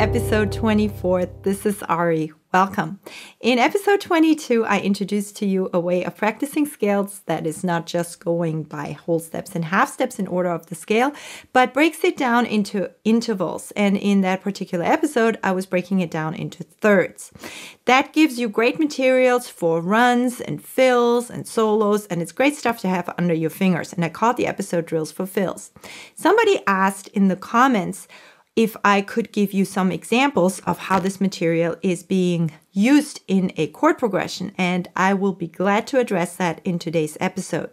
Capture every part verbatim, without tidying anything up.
episode twenty-four. This is Ari. Welcome. In episode twenty-two, I introduced to you a way of practicing scales that is not just going by whole steps and half steps in order of the scale, but breaks it down into intervals. And in that particular episode, I was breaking it down into thirds. That gives you great materials for runs and fills and solos, and it's great stuff to have under your fingers. And I called the episode Drills for Fills. Somebody asked in the comments if I could give you some examples of how this material is being used in a chord progression, and I will be glad to address that in today's episode.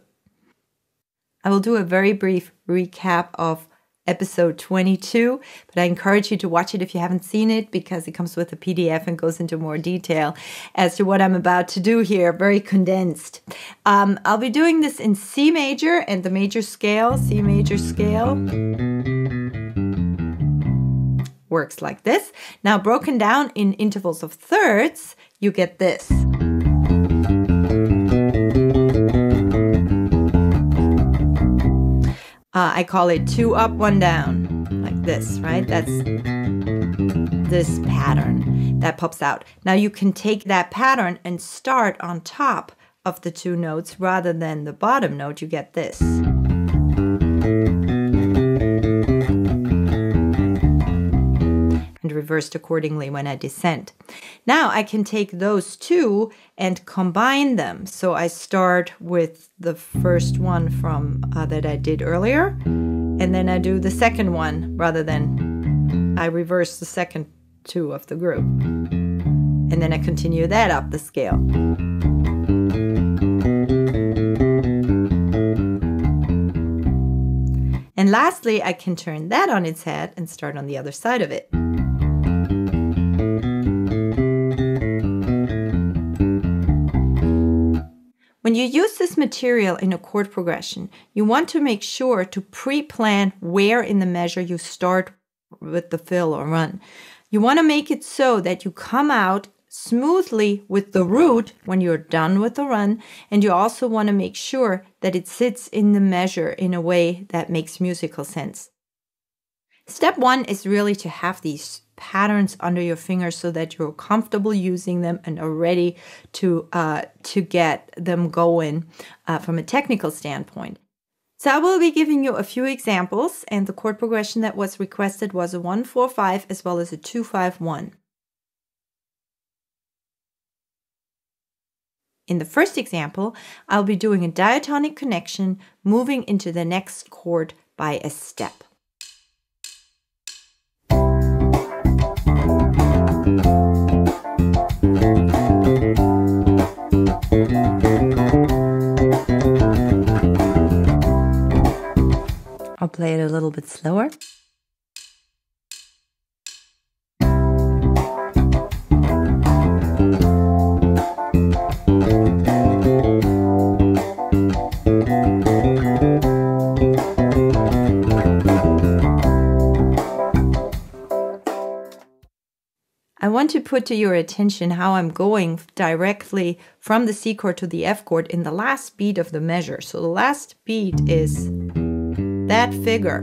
I will do a very brief recap of episode twenty-two, but I encourage you to watch it if you haven't seen it, because it comes with a P D F and goes into more detail as to what I'm about to do here, very condensed. Um, I'll be doing this in C major and the major scale, C major scale. Works like this. Now broken down in intervals of thirds, you get this. Uh, I call it two up, one down, like this, right? That's this pattern that pops out. Now you can take that pattern and start on top of the two notes rather than the bottom note, you get this. Reversed accordingly when I descend. Now I can take those two and combine them. So I start with the first one from uh, that I did earlier, and then I do the second one rather than I reverse the second two of the group. And then I continue that up the scale. And lastly, I can turn that on its head and start on the other side of it. When you use this material in a chord progression, you want to make sure to pre-plan where in the measure you start with the fill or run. You want to make it so that you come out smoothly with the root when you're done with the run, and you also want to make sure that it sits in the measure in a way that makes musical sense. Step one is really to have these patterns under your fingers so that you're comfortable using them and are ready to uh, to get them going uh, from a technical standpoint. So I will be giving you a few examples, and the chord progression that was requested was a one four five as well as a two five one. In the first example, I'll be doing a diatonic connection, moving into the next chord by a step. I'll play it a little bit slower. I want to put to your attention how I'm going directly from the C chord to the F chord in the last beat of the measure. So the last beat is that figure.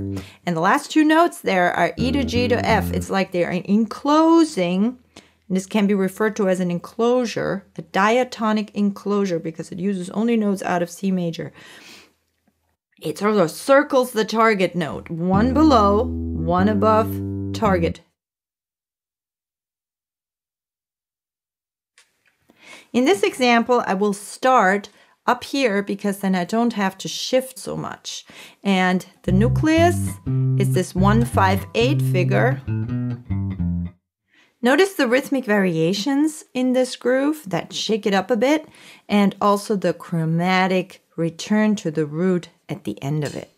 And the last two notes there are E to G to F. It's like they're enclosing, and this can be referred to as an enclosure, a diatonic enclosure, because it uses only notes out of C major. It sort of circles the target note, one below, one above target. In this example, I will start up here because then I don't have to shift so much. And the nucleus is this one five eight figure. Notice the rhythmic variations in this groove that shake it up a bit, and also the chromatic return to the root at the end of it.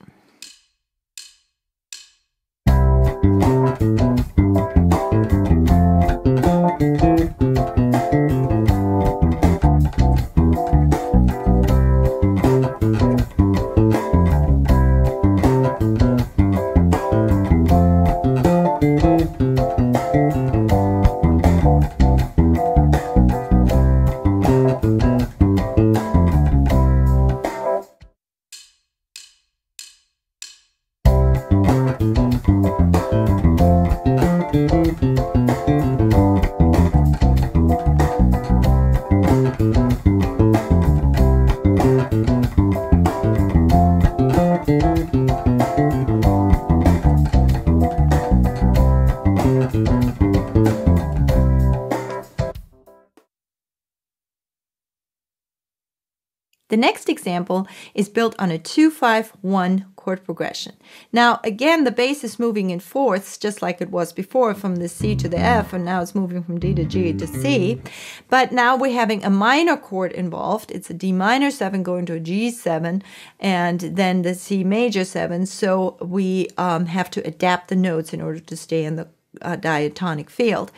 The next example is built on a two five one chord progression. Now again, the bass is moving in fourths just like it was before, from the C to the F, and now it's moving from D to G to C. But now we're having a minor chord involved. It's a D minor seven going to a G seven and then the C major seven, so we um, have to adapt the notes in order to stay in the uh, diatonic field.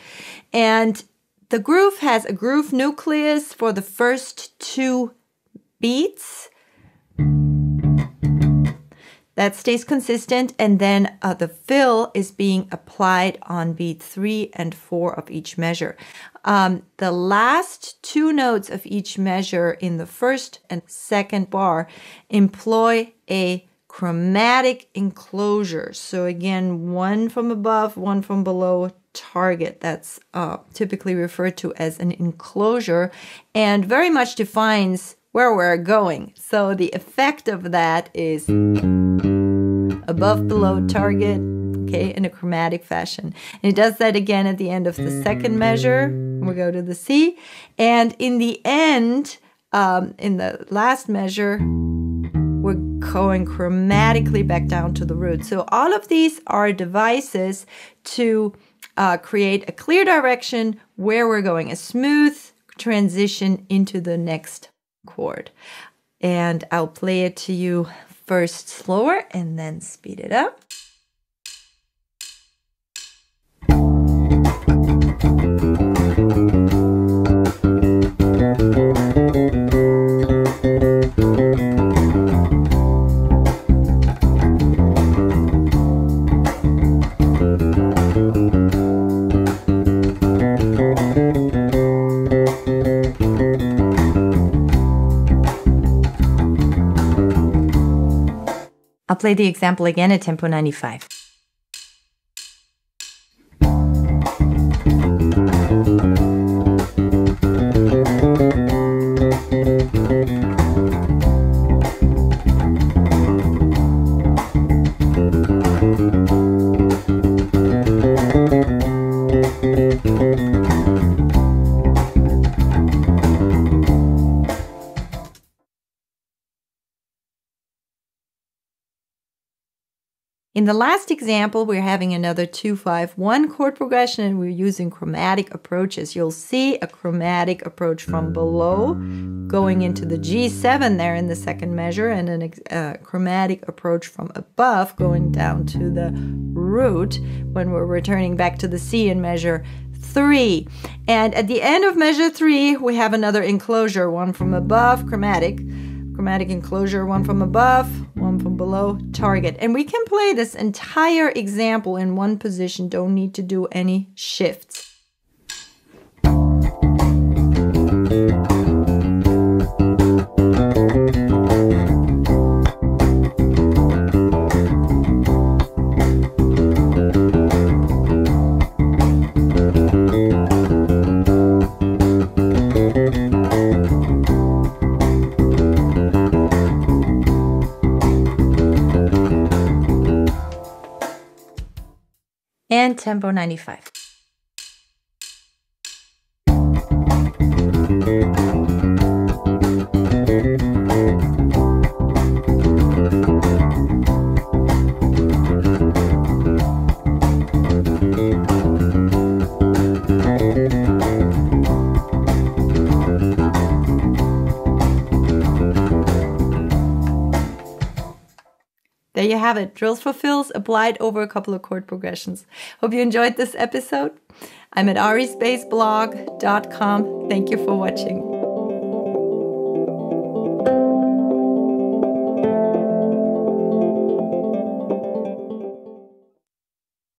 And the groove has a groove nucleus for the first two beats that stays consistent, and then uh, the fill is being applied on beat three and four of each measure. Um, the last two notes of each measure in the first and second bar employ a chromatic enclosure. So again, one from above, one from below target. That's uh, typically referred to as an enclosure, and very much defines where we're going. So the effect of that is above, below, target, okay, in a chromatic fashion. And it does that again at the end of the second measure. We go to the C, and in the end, um, in the last measure, we're going chromatically back down to the root. So all of these are devices to uh, create a clear direction where we're going, a smooth transition into the next chord. And I'll play it to you first slower and then speed it up. I'll play the example again at tempo ninety-five. In the last example, we're having another two five one chord progression, and we're using chromatic approaches. You'll see a chromatic approach from below going into the G seven there in the second measure, and a uh, chromatic approach from above going down to the root when we're returning back to the C in measure three. And at the end of measure three, we have another enclosure, one from above, chromatic, chromatic enclosure, one from above, one from below, target. And we can play this entire example in one position, don't need to do any shifts. And tempo ninety-five. There you have it, drills for fills applied over a couple of chord progressions. Hope you enjoyed this episode. I'm at ari anescapblog dot com. Thank you for watching.